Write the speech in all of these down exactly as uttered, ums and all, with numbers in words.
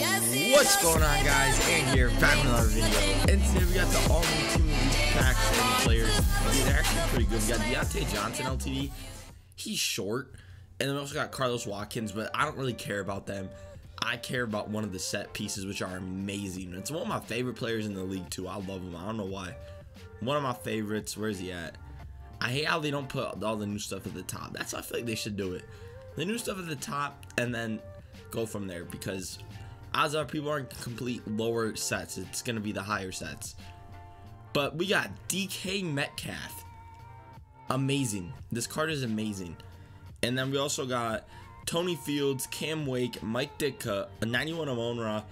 What's going on, guys? And here, back with another video. And today we got the all-new team packs and players. They're actually pretty good. We got Diontae Johnson L T D. He's short. And then we also got Carlos Watkins, but I don't really care about them. I care about one of the set pieces, which are amazing. It's one of my favorite players in the league, too. I love him. I don't know why. One of my favorites. Where is he at? I hate how they don't put all the new stuff at the top. That's how I feel like they should do it. The new stuff at the top, and then go from there, because odds are people aren't complete lower sets. It's going to be the higher sets. But we got D K Metcalf. Amazing. This card is amazing. And then we also got Tony Fields, Cam Wake, Mike Ditka, ninety-one Amon-Ra,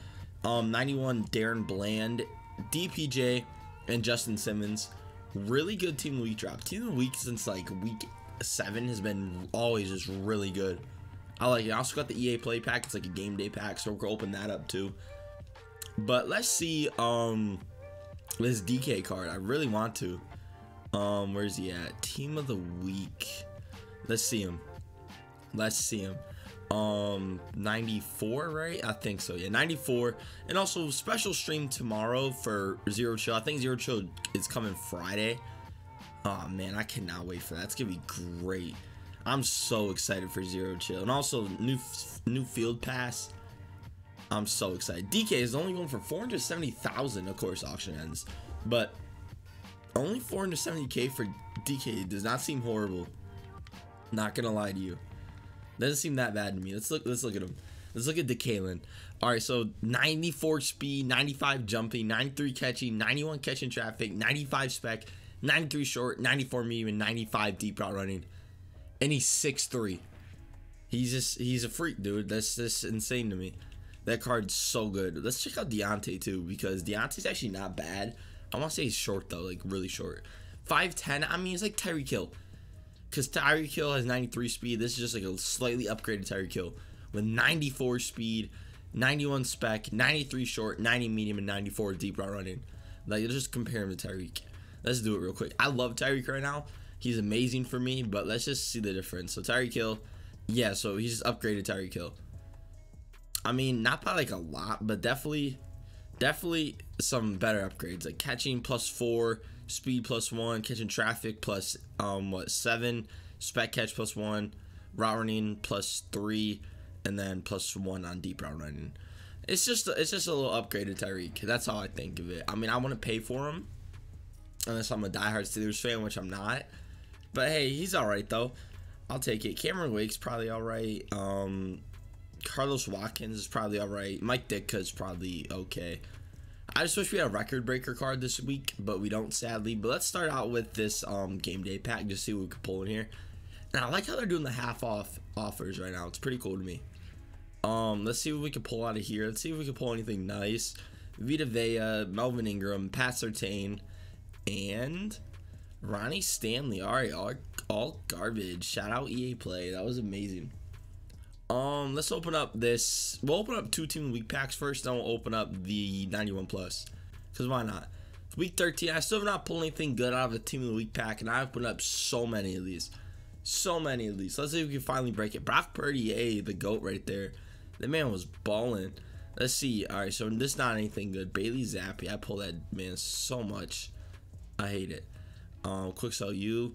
um, ninety-one DaRon Bland, D P J, and Justin Simmons. Really good team of the week drop. Team of the week since like week seven has been always just really good. I like it. I also got the E A play pack. It's like a game day pack, so we're gonna open that up too. But let's see um this D K card. I really want to. Um, where's he at? Team of the week. Let's see him. Let's see him. Um, ninety-four, right? I think so. Yeah, ninety-four. And also special stream tomorrow for Zero Chill. I think Zero Chill is coming Friday. Oh man, I cannot wait for that. It's gonna be great. I'm so excited for Zero Chill. And also new new field pass. I'm so excited. D K is only going for four hundred seventy thousand. Of course, auction ends, but only four hundred seventy K for D K does not seem horrible. Not gonna lie to you. Doesn't seem that bad to me. Let's look. Let's look at him. Let's look at DeKalen. All right, so ninety-four speed, ninety-five jumping, ninety-three catching, ninety-one catching traffic, ninety-five spec, ninety-three short, ninety-four medium, and ninety-five deep route running. And he's six three. He's just he's a freak, dude. That's just insane to me. That card's so good. Let's check out Diontae too, because Deontay's actually not bad. I want to say he's short though, like really short. five ten. I mean, it's like Tyreek Hill. Because Tyreek Hill has ninety-three speed. This is just like a slightly upgraded Tyreek Hill with ninety-four speed, ninety-one spec, ninety-three short, ninety medium, and ninety-four deep route running. Like, let's just compare him to Tyreek. Let's do it real quick. I love Tyreek right now. He's amazing for me, but let's just see the difference. So Tyreek Hill, yeah, so he's just upgraded Tyreek Hill. I mean, not by like a lot, but definitely, definitely some better upgrades. Like catching plus four, speed plus one, catching traffic plus um what seven, spec catch plus one, route running plus three, and then plus one on deep route running. It's just it's just a little upgraded Tyreek. That's how I think of it. I mean, I want to pay for him unless I'm a diehard Steelers fan, which I'm not. But hey, he's all right though. I'll take it. Cameron Wake's probably all right. Um, Carlos Watkins is probably all right. Mike Ditka's probably okay. I just wish we had a record breaker card this week, but we don't, sadly. But let's start out with this um, game day pack, just see what we can pull in here. And I like how they're doing the half off offers right now. It's pretty cool to me. Um, let's see what we can pull out of here. Let's see if we can pull anything nice. Vita Vea, Melvin Ingram, Pat Sertain, and Ronnie Stanley. All right, all, all garbage. Shout out E A Play. That was amazing. Um, let's open up this. We'll open up two team week packs first, then we'll open up the ninety-one plus, because why not? It's week thirteen. I still have not pulled anything good out of the team of the week pack, and I've put up so many of these, so many of these. Let's see if we can finally break it. Brock Purdy, hey, the goat right there. The man was balling. Let's see. All right, so this not anything good. Bailey Zappe, I pull that man so much. I hate it. Um, quick sell you.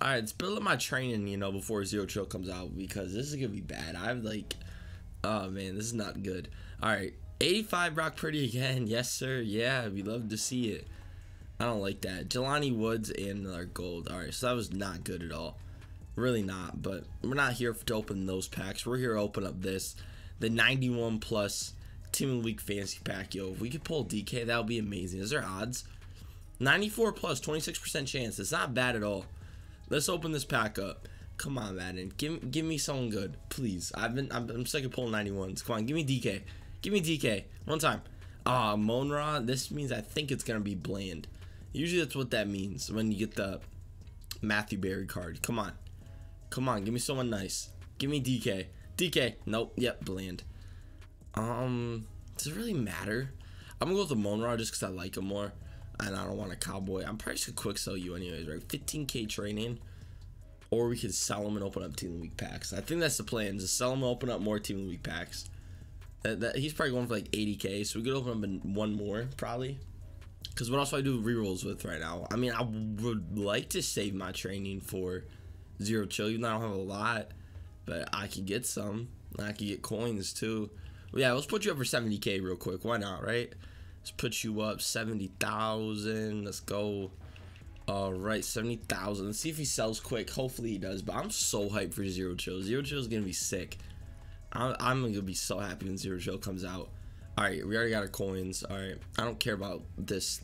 All right, it's building my training, you know, before Zero Chill comes out, because this is going to be bad. I'm like, oh, man, this is not good. All right, eighty-five Brock Purdy again. Yes, sir. Yeah, we love to see it. I don't like that. Jelani Woods and our gold. All right, so that was not good at all. Really not, but we're not here to open those packs. We're here to open up this, the ninety-one plus Team of the Week Fantasy Pack. Yo, if we could pull D K, that would be amazing. Is there odds? ninety-four plus, twenty-six percent chance. It's not bad at all. Let's open this pack up. Come on, Madden. Give, give me someone good, please. I've been, I'm, I'm sick of pulling ninety-ones. Come on, give me D K. Give me D K. One time. Ah, uh, Amon-Ra. This means I think it's going to be Bland. Usually that's what that means when you get the Matthew Berry card. Come on. Come on, give me someone nice. Give me D K. D K. Nope. Yep, Bland. Um, does it really matter? I'm going to go with Amon-Ra just because I like him more. And I don't want a cowboy. I'm probably just gonna quick sell you anyways, right? fifteen K training. Or we could sell them and open up Team of the Week packs. I think that's the plan, is to sell them and open up more Team of the Week packs. That, that, he's probably going for like eighty K, so we could open up one more, probably. Because what else do I do rerolls with right now? I mean, I would like to save my training for Zero Chill. Even though I don't have a lot, but I could get some. I could get coins, too. But yeah, let's put you up for seventy K real quick. Why not, right? Let's put you up seventy thousand. Let's go. All right, seventy thousand. Let's see if he sells quick. Hopefully he does, but I'm so hyped for Zero Chill. Zero Chill is going to be sick. I'm, I'm going to be so happy when Zero Chill comes out. All right, we already got our coins. All right, I don't care about this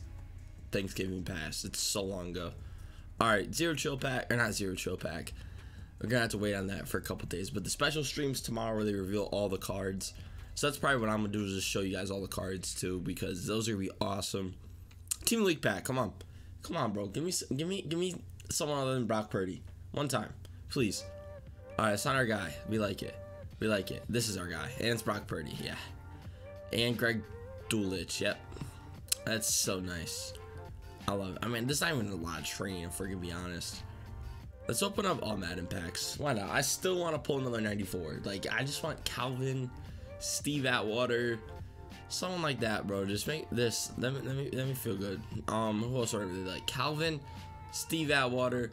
Thanksgiving pass. It's so long ago. All right, Zero Chill pack, or not Zero Chill pack. We're going to have to wait on that for a couple days, but the special stream's tomorrow where they reveal all the cards. So that's probably what I'm going to do is just show you guys all the cards, too, because those are going to be awesome. Team League pack, come on. Come on, bro. Give me, give me, give me someone other than Brock Purdy. One time, please. All right, it's not our guy. We like it. We like it. This is our guy, and it's Brock Purdy. Yeah, and Greg Dulich. Yep, that's so nice. I love it. I mean, this is not even a lot of training, if we're gonna be honest. Let's open up all Madden packs. Why not? I still want to pull another ninety-four. Like, I just want Calvin, Steve Atwater. Someone like that, bro. Just make this. Let me, let me, let me feel good. Um, who else are we like? Calvin, Steve Atwater,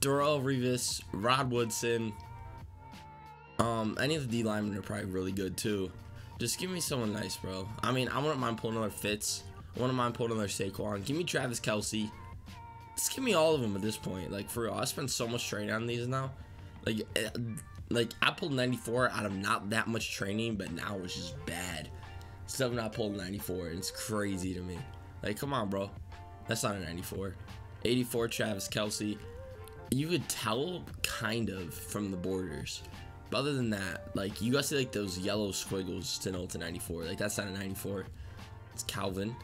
Darrell Revis, Rod Woodson. Um, any of the D linemen are probably really good too. Just give me someone nice, bro. I mean, I wouldn't mind pulling another Fitz. I wouldn't mind pulling another Saquon. Give me Travis Kelsey. Just give me all of them at this point. Like, for real, I spend so much training on these now. Like, like I pulled ninety-four out of not that much training, but now it's just bad. Still not pulled ninety-four. It's crazy to me. Like, come on, bro. That's not a ninety-four. eighty-four Travis Kelsey. You could tell kind of from the borders. But other than that, like, you guys see like those yellow squiggles to know it's a ninety-four. Like, that's not a ninety-four. It's Calvin.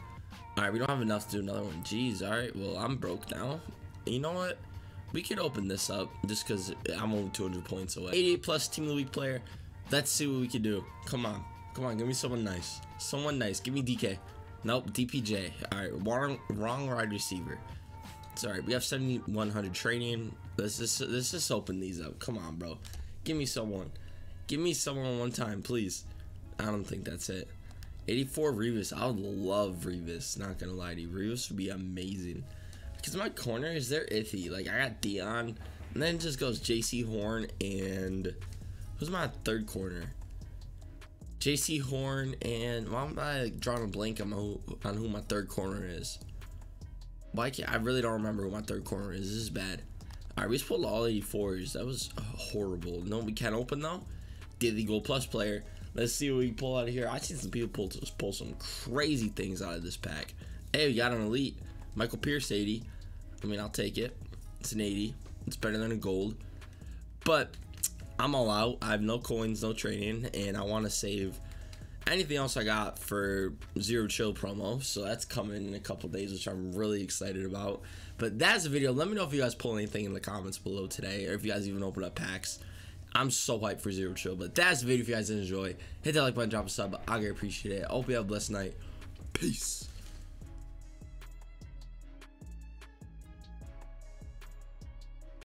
All right, we don't have enough to do another one. Jeez. All right. Well, I'm broke now. You know what? We could open this up just because I'm only two hundred points away. eighty-eight plus team of the week player. Let's see what we can do. Come on. Come on, give me someone nice. Someone nice. Give me D K. Nope, D P J. All right, wrong, wrong wide receiver. It's all right. We have seventy-one hundred training. Let's just, let's just open these up. Come on, bro. Give me someone. Give me someone one time, please. I don't think that's it. eighty-four Revis. I would love Revis. Not going to lie to you. Revis would be amazing. Because my corners, they're iffy. Like, I got Dion. And then it just goes J C Horn and... Who's my third corner? J C Horn and why am I drawing a blank on, my, on who my third corner is? Why can't I really don't remember who my third corner is? This is bad. All right, we just pulled all eighty-fours. That was horrible. No, we can't open though. Daily Gold Plus player. Let's see what we pull out of here. I've seen some people pull pull some crazy things out of this pack. Hey, we got an elite Michael Pierce eighty. I mean, I'll take it. It's an eighty. It's better than a gold, but. I'm all out. I have no coins, no training, and I want to save anything else I got for Zero Chill promo. So that's coming in a couple days, which I'm really excited about. But that's the video. Let me know if you guys pull anything in the comments below today, or if you guys even open up packs. I'm so hyped for Zero Chill. But that's the video. If you guys did enjoy, hit that like button, drop a sub. I appreciate it. I hope you have a blessed night. Peace.